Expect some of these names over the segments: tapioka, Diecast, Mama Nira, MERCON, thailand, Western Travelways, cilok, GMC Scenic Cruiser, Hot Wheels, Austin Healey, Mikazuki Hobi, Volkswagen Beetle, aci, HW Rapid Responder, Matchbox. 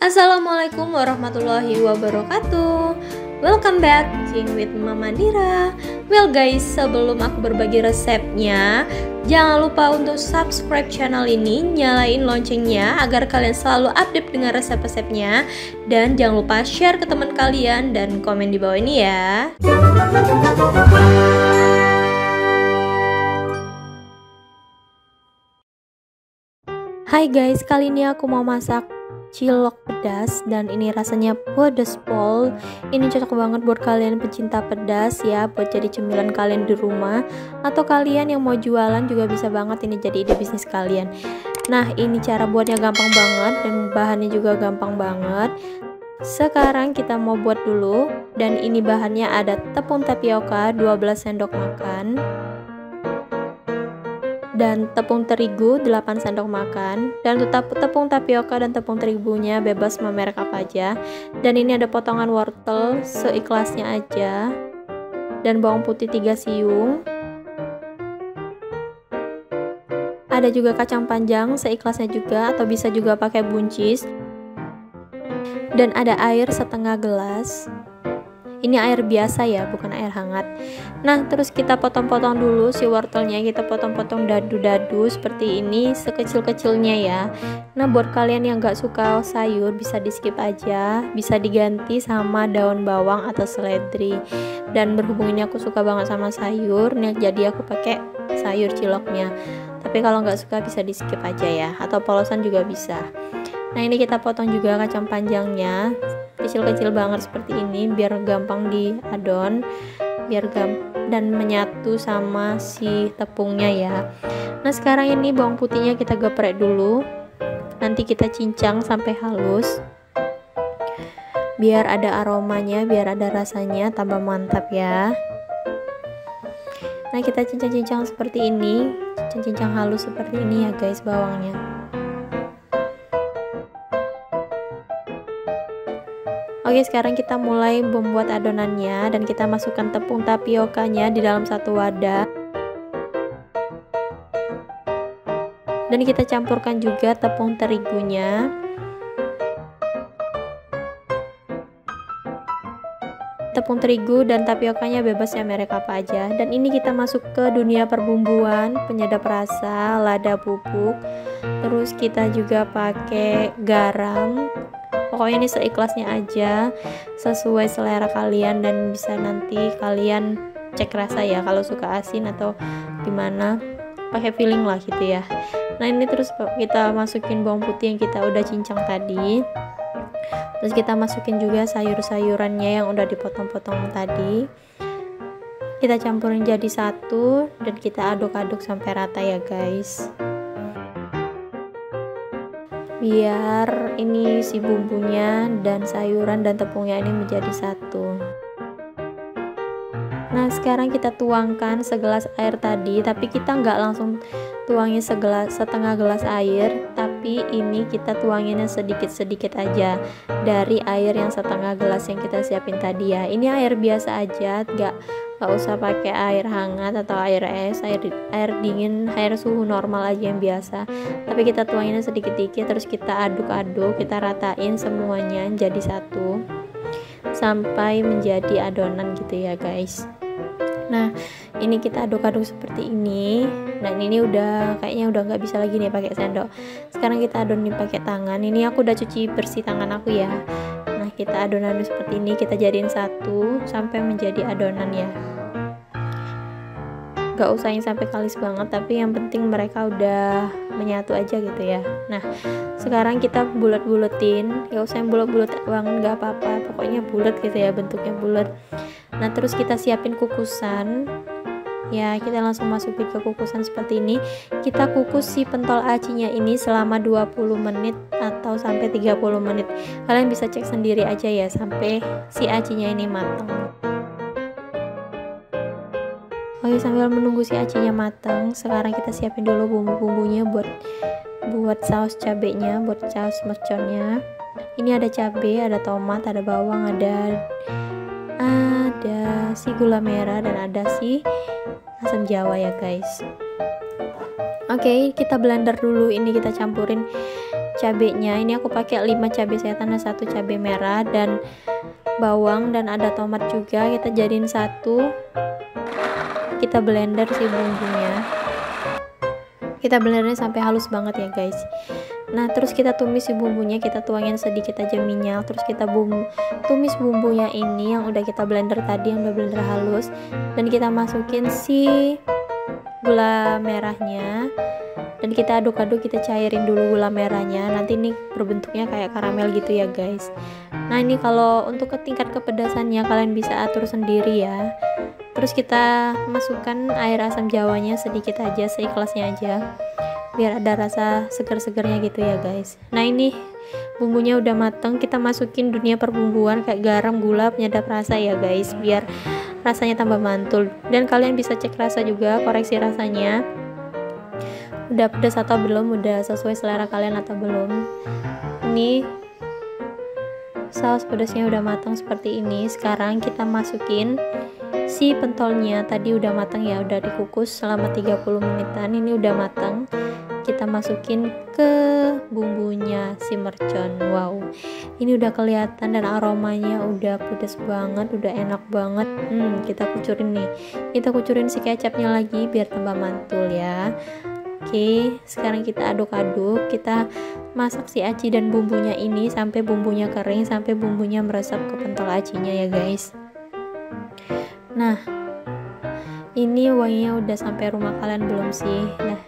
Assalamualaikum warahmatullahi wabarakatuh. Welcome back with Mama Nira. Well guys, sebelum aku berbagi resepnya, jangan lupa untuk subscribe channel ini, nyalain loncengnya agar kalian selalu update dengan resep-resepnya. Dan jangan lupa share ke teman kalian dan komen di bawah ini ya. Hai guys, kali ini aku mau masak cilok pedas dan ini rasanya pedas pol. Ini cocok banget buat kalian pecinta pedas ya, buat jadi cemilan kalian di rumah, atau kalian yang mau jualan juga bisa banget ini jadi ide bisnis kalian. Nah, ini cara buatnya gampang banget dan bahannya juga gampang banget. Sekarang kita mau buat dulu, dan ini bahannya ada tepung tapioka 12 sendok makan dan tepung terigu 8 sendok makan, dan tepung tapioka dan tepung terigunya bebas mau merek apa aja. Dan ini ada potongan wortel seikhlasnya aja, dan bawang putih 3 siung. Ada juga kacang panjang seikhlasnya juga, atau bisa juga pakai buncis. Dan ada air setengah gelas. Ini air biasa ya, bukan air hangat. Nah, terus kita potong-potong dulu si wortelnya, kita potong-potong dadu-dadu seperti ini, sekecil-kecilnya ya. Nah, buat kalian yang gak suka sayur bisa di skip aja, bisa diganti sama daun bawang atau seledri. Dan berhubung ini aku suka banget sama sayur, nah jadi aku pakai sayur ciloknya. Tapi kalau gak suka bisa di skip aja ya, atau polosan juga bisa. Nah, ini kita potong juga kacang panjangnya kecil-kecil banget seperti ini biar gampang diadon, biar dan menyatu sama si tepungnya ya. Nah, sekarang ini bawang putihnya kita geprek dulu, nanti kita cincang sampai halus biar ada aromanya, biar ada rasanya tambah mantap ya. Nah, kita cincang-cincang seperti ini, cincang-cincang halus seperti ini ya guys bawangnya. Oke, sekarang kita mulai membuat adonannya, dan kita masukkan tepung tapiokanya di dalam satu wadah. Dan kita campurkan juga tepung terigunya. Tepung terigu dan tapiokanya bebasnya merek apa aja. Dan ini kita masuk ke dunia perbumbuan, penyedap rasa, lada bubuk. Terus kita juga pakai garam. Pokoknya ini seikhlasnya aja, sesuai selera kalian, dan bisa nanti kalian cek rasa ya kalau suka asin atau gimana, pakai feeling lah gitu ya. Nah, ini terus kita masukin bawang putih yang kita udah cincang tadi. Terus kita masukin juga sayur-sayurannya yang udah dipotong-potong tadi. Kita campurin jadi satu dan kita aduk-aduk sampai rata ya guys, biar ini si bumbunya dan sayuran dan tepungnya ini menjadi satu. Nah, sekarang kita tuangkan segelas air tadi, tapi kita nggak langsung tuangin setengah gelas air, tapi ini kita tuanginnya sedikit-sedikit aja dari air yang setengah gelas yang kita siapin tadi ya. Ini air biasa aja, nggak usah pakai air hangat atau air es, air dingin, air suhu normal aja yang biasa. Tapi kita tuanginnya sedikit-sedikit, terus kita aduk-aduk, kita ratain semuanya jadi satu sampai menjadi adonan gitu ya guys. Nah, ini kita aduk-aduk seperti ini. Nah, ini udah kayaknya udah nggak bisa lagi nih pakai sendok. Sekarang kita adonin pakai tangan. Ini aku udah cuci bersih tangan aku ya. Nah, kita adonan seperti ini, kita jadiin satu sampai menjadi adonan ya. Gak usah yang sampai kalis banget, tapi yang penting mereka udah menyatu aja gitu ya. Nah, sekarang kita bulat-buletin, gak usah yang bulat-bulat banget, gak apa-apa, pokoknya bulat gitu ya, bentuknya bulat. Nah, terus kita siapin kukusan ya, kita langsung masukin ke kukusan seperti ini. Kita kukus si pentol acinya ini selama 20 menit atau sampai 30 menit. Kalian bisa cek sendiri aja ya sampai si acinya ini matang. Oke, sambil menunggu si acinya matang, sekarang kita siapin dulu bumbu-bumbunya buat saus cabenya, buat saus merconnya. Ini ada cabe, ada tomat, ada bawang, ada si gula merah, dan ada si asam jawa ya guys. Oke, kita blender dulu, ini kita campurin cabenya. Ini aku pakai 5 cabai setan dan 1 cabai merah dan bawang, dan ada tomat juga. Kita jadiin satu. Kita blender si bumbunya. Kita blendernya sampai halus banget ya guys. Nah, terus kita tumis si bumbunya, kita tuangin sedikit aja minyak, terus kita tumis bumbunya ini yang udah kita blender tadi, yang udah blender halus, dan kita masukin si gula merahnya, dan kita aduk-aduk, kita cairin dulu gula merahnya. Nanti ini berbentuknya kayak karamel gitu ya guys. Nah, ini kalau untuk ke tingkat kepedasannya kalian bisa atur sendiri ya. Terus kita masukkan air asam jawanya sedikit aja, seikhlasnya aja, biar ada rasa seger-segernya gitu ya guys. Nah, ini bumbunya udah mateng, kita masukin dunia perbumbuan kayak garam, gula, penyedap rasa ya guys, biar rasanya tambah mantul. Dan kalian bisa cek rasa juga, koreksi rasanya, udah pedas atau belum, udah sesuai selera kalian atau belum. Ini saus pedasnya udah matang seperti ini. Sekarang kita masukin si pentolnya, tadi udah matang ya, udah dikukus selama 30 menitan. Ini udah matang, kita masukin ke bumbunya si mercon. Wow, ini udah kelihatan dan aromanya udah pedas banget, udah enak banget. Kita kucurin nih, kita kucurin si kecapnya lagi biar tambah mantul ya. Oke, sekarang kita aduk-aduk, kita masak si aci dan bumbunya ini sampai bumbunya kering, sampai bumbunya meresap ke pentol acinya ya guys. Nah, ini wanginya udah sampai rumah kalian belum sih? Nah,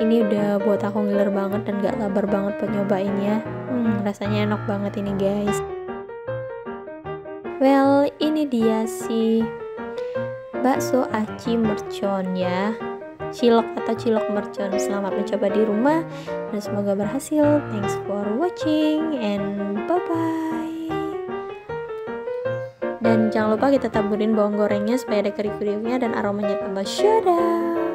ini udah buat aku ngiler banget dan gak sabar banget pengen nyobainnya. Rasanya enak banget ini guys. Well, ini dia si bakso aci mercon ya, cilok atau cilok mercon. Selamat mencoba di rumah dan semoga berhasil. Thanks for watching and bye bye. Dan jangan lupa kita taburin bawang gorengnya supaya ada keriuk-keriuknya dan aromanya tambah syada.